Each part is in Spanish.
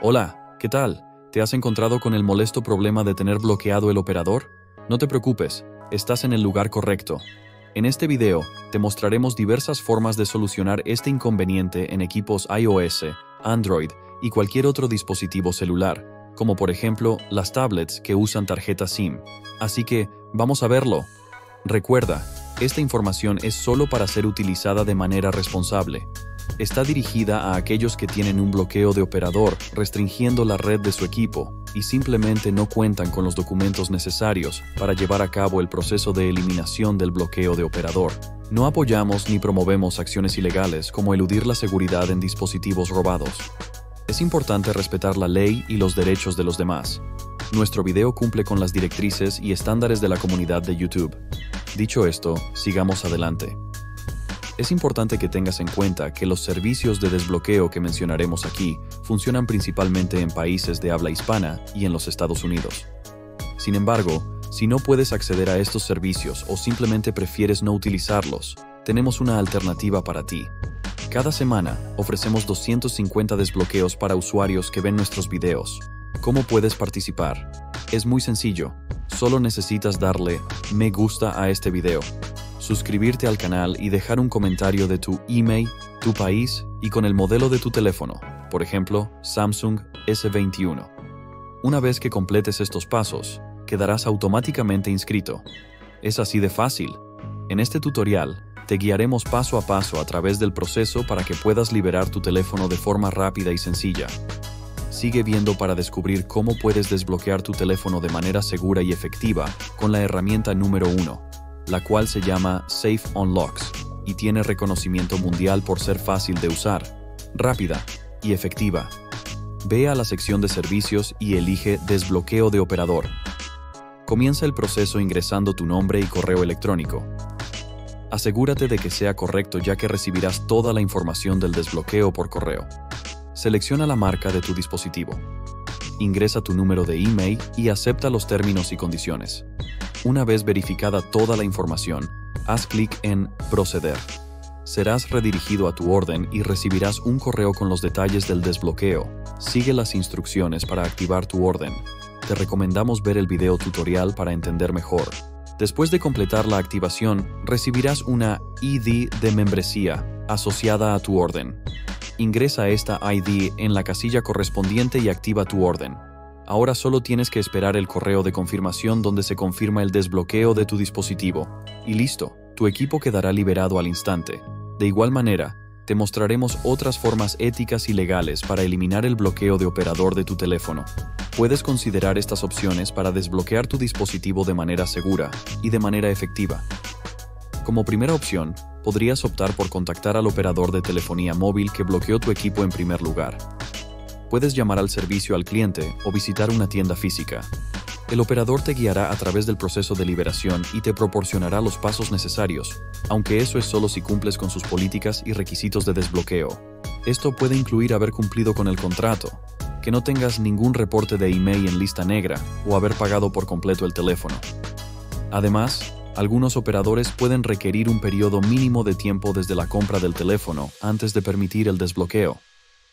Hola, ¿qué tal? ¿Te has encontrado con el molesto problema de tener bloqueado el operador? No te preocupes, estás en el lugar correcto. En este video, te mostraremos diversas formas de solucionar este inconveniente en equipos iOS, Android y cualquier otro dispositivo celular, como por ejemplo las tablets que usan tarjeta SIM. Así que, vamos a verlo. Recuerda, esta información es solo para ser utilizada de manera responsable. Está dirigida a aquellos que tienen un bloqueo de operador, restringiendo la red de su equipo, y simplemente no cuentan con los documentos necesarios para llevar a cabo el proceso de eliminación del bloqueo de operador. No apoyamos ni promovemos acciones ilegales como eludir la seguridad en dispositivos robados. Es importante respetar la ley y los derechos de los demás. Nuestro video cumple con las directrices y estándares de la comunidad de YouTube. Dicho esto, sigamos adelante. Es importante que tengas en cuenta que los servicios de desbloqueo que mencionaremos aquí funcionan principalmente en países de habla hispana y en los Estados Unidos. Sin embargo, si no puedes acceder a estos servicios o simplemente prefieres no utilizarlos, tenemos una alternativa para ti. Cada semana ofrecemos 250 desbloqueos para usuarios que ven nuestros videos. ¿Cómo puedes participar? Es muy sencillo, solo necesitas darle me gusta a este video, suscribirte al canal y dejar un comentario de tu email, tu país y con el modelo de tu teléfono, por ejemplo, Samsung S21. Una vez que completes estos pasos, quedarás automáticamente inscrito. Es así de fácil. En este tutorial, te guiaremos paso a paso a través del proceso para que puedas liberar tu teléfono de forma rápida y sencilla. Sigue viendo para descubrir cómo puedes desbloquear tu teléfono de manera segura y efectiva con la herramienta número 1. La cual se llama Safe Unlocks y tiene reconocimiento mundial por ser fácil de usar, rápida y efectiva. Ve a la sección de servicios y elige desbloqueo de operador. Comienza el proceso ingresando tu nombre y correo electrónico. Asegúrate de que sea correcto ya que recibirás toda la información del desbloqueo por correo. Selecciona la marca de tu dispositivo. Ingresa tu número de email y acepta los términos y condiciones. Una vez verificada toda la información, haz clic en Proceder. Serás redirigido a tu orden y recibirás un correo con los detalles del desbloqueo. Sigue las instrucciones para activar tu orden. Te recomendamos ver el video tutorial para entender mejor. Después de completar la activación, recibirás una ID de membresía asociada a tu orden. Ingresa esta ID en la casilla correspondiente y activa tu orden. Ahora solo tienes que esperar el correo de confirmación donde se confirma el desbloqueo de tu dispositivo. Y listo, tu equipo quedará liberado al instante. De igual manera, te mostraremos otras formas éticas y legales para eliminar el bloqueo de operador de tu teléfono. Puedes considerar estas opciones para desbloquear tu dispositivo de manera segura y de manera efectiva. Como primera opción, podrías optar por contactar al operador de telefonía móvil que bloqueó tu equipo en primer lugar. Puedes llamar al servicio al cliente o visitar una tienda física. El operador te guiará a través del proceso de liberación y te proporcionará los pasos necesarios, aunque eso es solo si cumples con sus políticas y requisitos de desbloqueo. Esto puede incluir haber cumplido con el contrato, que no tengas ningún reporte de email en lista negra o haber pagado por completo el teléfono. Además, algunos operadores pueden requerir un periodo mínimo de tiempo desde la compra del teléfono antes de permitir el desbloqueo.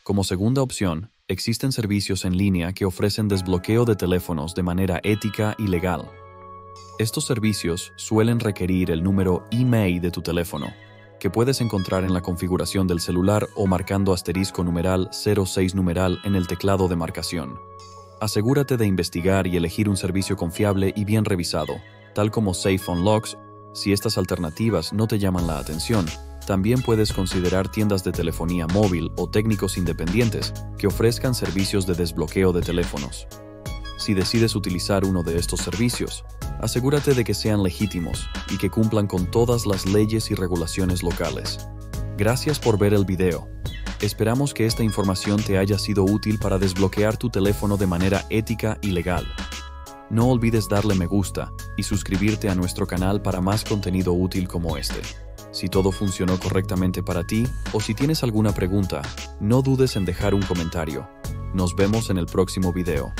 Como segunda opción, existen servicios en línea que ofrecen desbloqueo de teléfonos de manera ética y legal. Estos servicios suelen requerir el número IMEI de tu teléfono, que puedes encontrar en la configuración del celular o marcando asterisco numeral 06 numeral en el teclado de marcación. Asegúrate de investigar y elegir un servicio confiable y bien revisado, tal como Safe Unlocks. Si estas alternativas no te llaman la atención, también puedes considerar tiendas de telefonía móvil o técnicos independientes que ofrezcan servicios de desbloqueo de teléfonos. Si decides utilizar uno de estos servicios, asegúrate de que sean legítimos y que cumplan con todas las leyes y regulaciones locales. Gracias por ver el video. Esperamos que esta información te haya sido útil para desbloquear tu teléfono de manera ética y legal. No olvides darle me gusta y suscribirte a nuestro canal para más contenido útil como este. Si todo funcionó correctamente para ti o si tienes alguna pregunta, no dudes en dejar un comentario. Nos vemos en el próximo video.